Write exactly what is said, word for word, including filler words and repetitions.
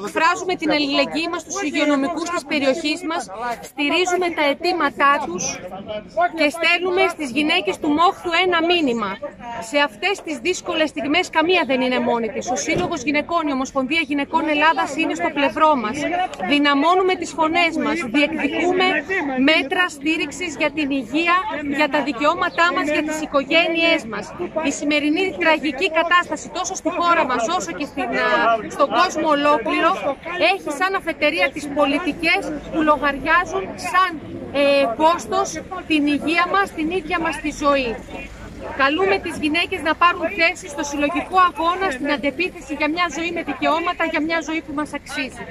Εκφράζουμε την αλληλεγγύη μας στους υγειονομικούς της περιοχής μας, στηρίζουμε τα αιτήματά τους και στέλνουμε στις γυναίκες του Μόχθου ένα μήνυμα. Σε αυτές τις δύσκολες στιγμές καμία δεν είναι μόνη της. Ο Σύλλογος Γυναικών, η Ομοσπονδία Γυναικών Ελλάδας είναι στο πλευρό μας. Δυναμώνουμε τις φωνές μας, διεκδικούμε μέτρα στήριξης για την υγεία, για τα δικαιώματά μας, για τις οικογένειές μας. Η σημερινή τραγική κατάσταση τόσο στη χώρα μας όσο και στην, στον κόσμο ολόκληρο έχει σαν αφετερία τις πολιτικές που λογαριάζουν σαν ε, κόστος την υγεία μας, την ίδια μας τη ζωή. Καλούμε τις γυναίκες να πάρουν θέση στο συλλογικό αγώνα, στην αντεπίθεση για μια ζωή με δικαιώματα, για μια ζωή που μας αξίζει.